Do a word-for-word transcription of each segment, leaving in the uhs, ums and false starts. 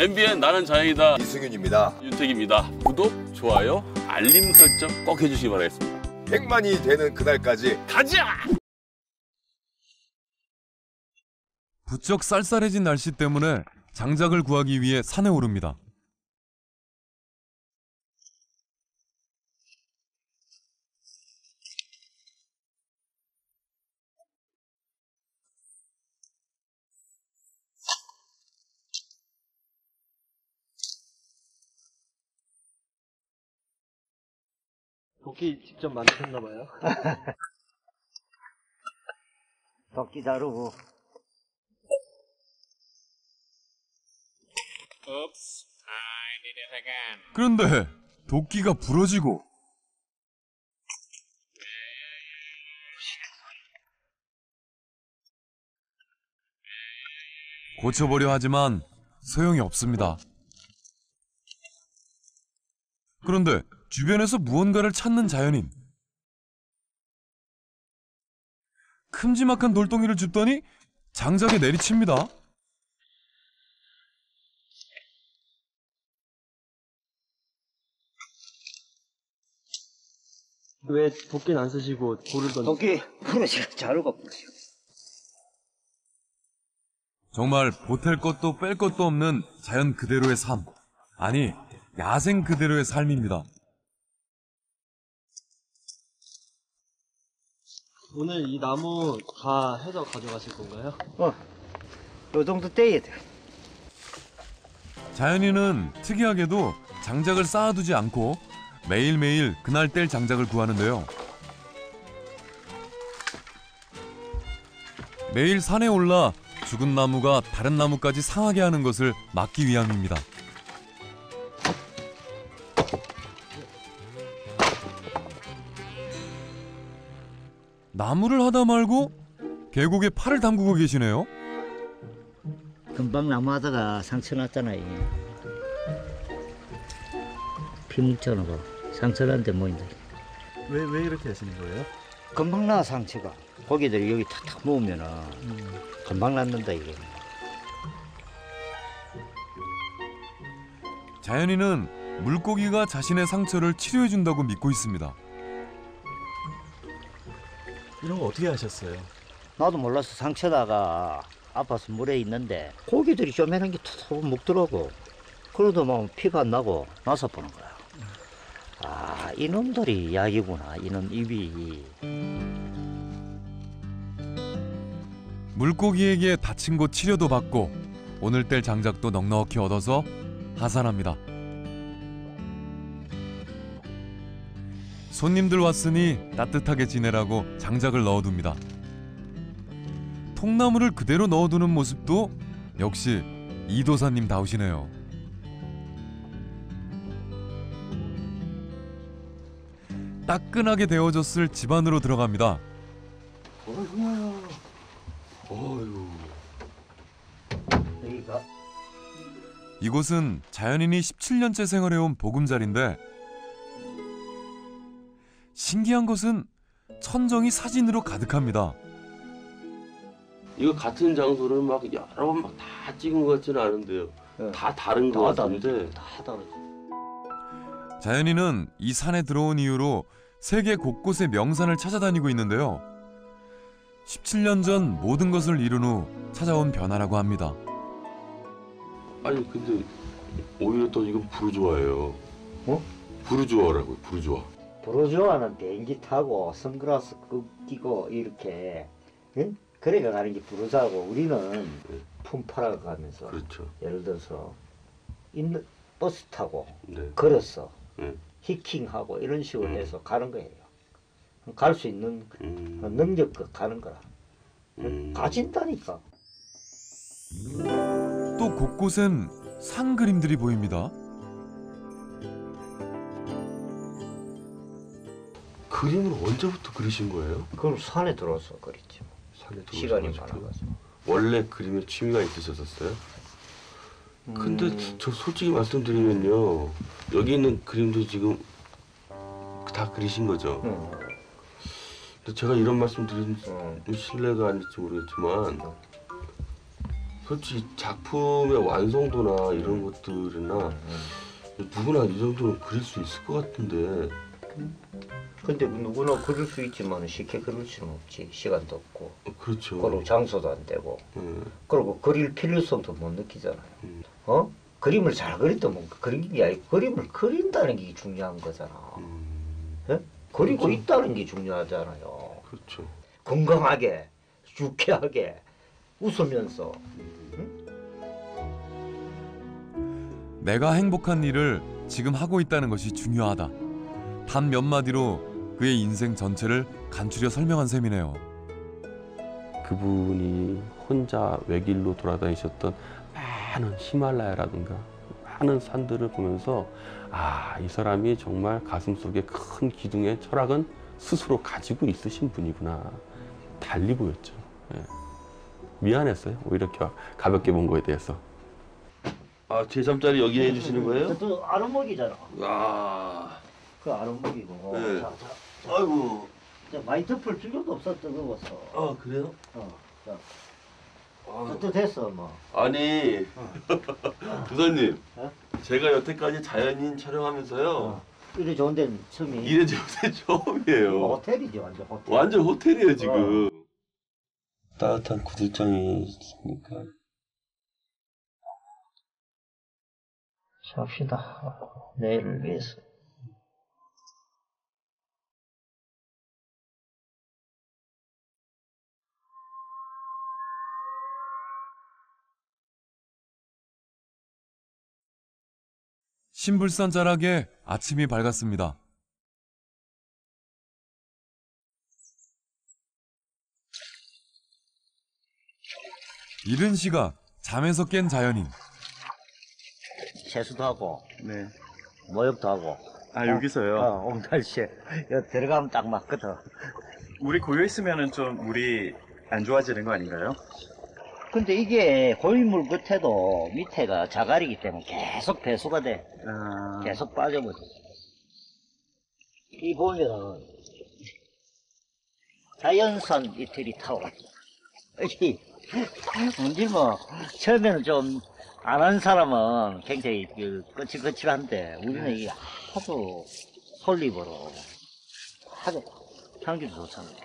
엠비엔 나는 자연이다. 이승윤입니다. 윤택입니다. 구독, 좋아요, 알림 설정 꼭 해주시기 바라겠습니다. 백만이 되는 그날까지 가자! 부쩍 쌀쌀해진 날씨 때문에 장작을 구하기 위해 산에 오릅니다. 도끼 직접 만드셨나봐요. 도끼 자르고. 그런데 도끼가 부러지고. 고쳐보려 하지만 소용이 없습니다. 그런데 주변에서 무언가를 찾는 자연인. 큼지막한 돌덩이를 줍더니 장작에 내리칩니다. 왜 도끼는 안 쓰시고 돌을 던지세요? 도끼 부러지고 자루가 부러지고. 정말 보탤 것도 뺄 것도 없는 자연 그대로의 삶, 아니 야생 그대로의 삶입니다. 오늘 이 나무 다 해서 가져가실 건가요? 어, 요 정도 떼야 돼. 자연인은 특이하게도 장작을 쌓아두지 않고 매일매일 그날 뗄 장작을 구하는데요. 매일 산에 올라 죽은 나무가 다른 나무까지 상하게 하는 것을 막기 위함입니다. 나무를 하다 말고 계곡에 팔을 담그고 계시네요. 금방 나무 하다가 상처 났잖아요. 피 묻혀놓고 상처 났는데 뭐인데. 왜, 왜 이렇게 하시는 거예요? 금방 나 상처가. 고기들이 여기 탁탁 모으면은 음. 금방 낫는다 이게. 자연인은 물고기가 자신의 상처를 치료해준다고 믿고 있습니다. 이런 거 어떻게 하셨어요? 나도 몰라서 상처다가 아파서 물에 있는데 고기들이 쪼매는 게 툭툭 먹더라고. 그러다 보면 피가 안 나고 나서 보는 거야. 아, 이놈들이 약이구나. 이놈 입이. 물고기에게 다친 곳 치료도 받고 오늘 뗄 장작도 넉넉히 얻어서 하산합니다. 손님들 왔으니 따뜻하게 지내라고 장작을 넣어둡니다. 통나무를 그대로 넣어두는 모습도 역시 이도사님 다우시네요. 따끈하게 데워졌을 집 안으로 들어갑니다. 어이구야. 어이구. 여기가. 이곳은 자연인이 십칠 년째 생활해온 보금자리인데 신기한 것은 천정이 사진으로 가득합니다. 이거 같은 장소를 막 여러 번 막 다 찍은 것 같지는 않은데요. 네. 다 다른 것 같은데. 다 다르죠. 자연인은 이 산에 들어온 이후로 세계 곳곳의 명산을 찾아다니고 있는데요. 십칠 년 전 모든 것을 이룬 후 찾아온 변화라고 합니다. 아니 근데 오히려 또 이건 부르주아예요. 어? 부르주아라고요. 부르주아. 부르주아는 비행기 타고 선글라스 끼고 이렇게 응? 그래가 가는 게 부르주아고, 우리는 네. 품 팔아가면서 그렇죠. 예를 들어서 있는 버스 타고 네. 걸어서 네. 히킹하고 이런 식으로 음. 해서 가는 거예요. 갈 수 있는 음. 능력껏 가는 거라. 음. 가진다니까. 또 곳곳엔 산 그림들이 보입니다. 그림을 언제부터 그리신 거예요? 그럼 산에 들어서 그렸죠. 산에 들어서 시간이 많아가지고. 원래 그림에 취미가 있으셨었어요? 음... 근데 저 솔직히 말씀드리면요, 여기 있는 그림도 지금 다 그리신 거죠? 음. 근데 제가 이런 말씀 드리면 실례가 아닐지 모르겠지만 솔직히 작품의 완성도나 이런 것들이나 누구나 이 정도는 그릴 수 있을 것 같은데. 근데 누구나 그릴 수 있지만 쉽게 그릴 수는 없지. 시간도 없고. 그렇죠. 그리고 장소도 안 되고. 음. 그리고 그릴 필요성도 못 느끼잖아요. 음. 어? 그림을 잘 그리도 뭐 그리는 게 아니고 그림을 그린다는 게 중요한 거잖아. 음. 예? 그리고 그렇죠. 있다는 게 중요하잖아요. 그렇죠. 건강하게, 유쾌하게, 웃으면서. 응? 내가 행복한 일을 지금 하고 있다는 것이 중요하다. 단 몇 마디로 그의 인생 전체를 간추려 설명한 셈이네요. 그분이 혼자 외길로 돌아다니셨던 많은 히말라야라든가 많은 산들을 보면서 아, 이 사람이 정말 가슴속에 큰 기둥의 철학은 스스로 가지고 있으신 분이구나. 달리 보였죠. 예. 미안했어요. 오히려 가볍게 본 거에 대해서. 아, 제 잠자리 여기 해주시는 거예요? 저 아랫목이잖아. 아, 그 아랫목이고. 네. 자, 자, 자. 아이고. 자, 많이 덮을 필요도 없었던 거고서. 아, 그래요? 어. 자. 그것도 됐어, 뭐. 아니, 부사님. 어. 제가 여태까지 자연인 촬영하면서요. 어. 이래 좋은 데는 처음이에요. 이래 좋은 데는 처음이에요. 호텔이죠, 완전 호텔. 완전 호텔이에요, 지금. 어. 따뜻한 구들장이 있으니까 잡시다. 내일을 위해서. 신불산 자락에 아침이 밝았습니다. 이른 시각, 잠에서 깬 자연인. 세수도 하고, 네. 목욕도 하고. 아, 어? 여기서요? 어, 오늘 날씨에. 여기 들어가면 딱 맞거든. 물이 고여있으면 좀 물이 안 좋아지는 거 아닌가요? 근데 이게 고인물 끝에도 밑에가 자갈이기 때문에 계속 배수가 돼. 아... 계속 빠져버려. 이 보면 자연산 이틀이 타오라. 여기. 문질뭐 처음에는 좀 안 한 사람은 굉장히 그 거칠거칠한데 우리는 이 하도 솔잎으로 하도 향기도 좋잖아요.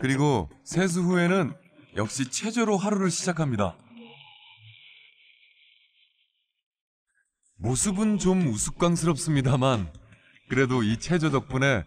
그리고 세수 후에는 역시 체조로 하루를 시작합니다. 모습은 좀 우스꽝스럽습니다만 그래도 이 체조 덕분에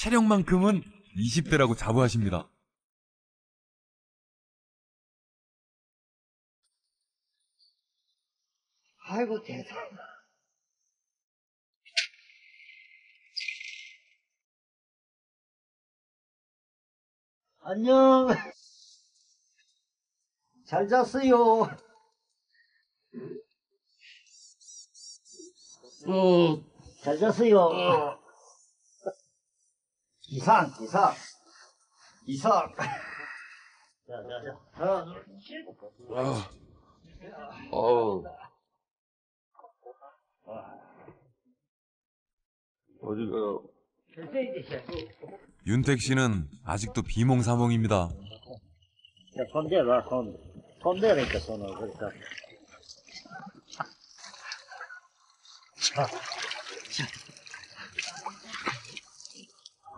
체력만큼은 이십 대라고 자부하십니다. 아이고, 대단하다. 안녕. 잘 잤어요. 음, 잘 잤어요. 음. 이상, 이상. 이상. 자, 자, 자. 하나, 둘, 셋. 아. 어우. 어디가... 윤택 씨는 아직도 비몽사몽입니다. 손 대라, 손. 손 대라니까, 손을. 그러니까.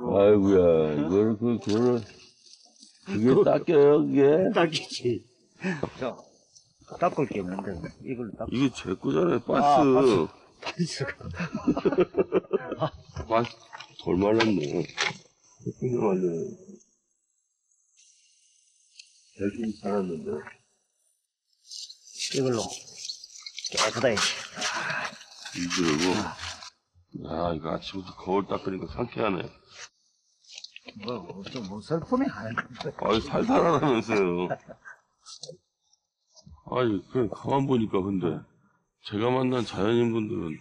아이고야, 이걸, 그, 그걸. 그게 닦여요, 그게? 닦이지. 자, 닦을 게 없는데, 이걸 닦아. 이게 제 거잖아요, 바스. 아, 반스가. 반스, 덜 말랐네. 예쁜데 말랐네. 열심히 살았는데. 이걸로 깨끗하게. 이걸로. 야, 이거 아침부터 거울 닦으니까 상쾌하네. 뭐, 좀 뭐 슬프네 하는 건데. 아니, 살살 하라면서요. 아니, 그냥 가만 보니까 근데. 제가 만난 자연인 분들은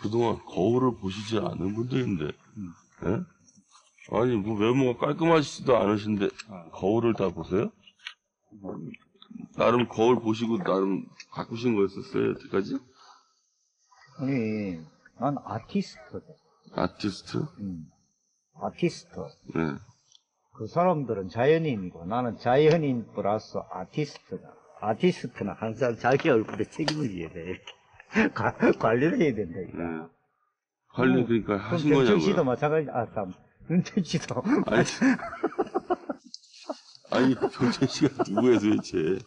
그동안 거울을 보시지 않은 분들인데, 네? 아니, 뭐 외모가 깔끔하시지도 않으신데, 거울을 다 보세요? 나름 거울 보시고, 나름 가꾸신 거였었어요, 여태까지? 아니, 난 아티스트. 아티스트? 응. 아티스트. 네. 그 사람들은 자연인이고 나는 자연인 플러스 아티스트다. 아티스트는 항상 자기 얼굴에 책임을 지어야 돼. 관리를 해야 된다. 네. 관리 어, 그러니까 하신 거냐고요. 윤택 씨도 마찬가지. 아 참. 윤택 씨도. 아니, 아니 도대체 씨가 누구야 도대체.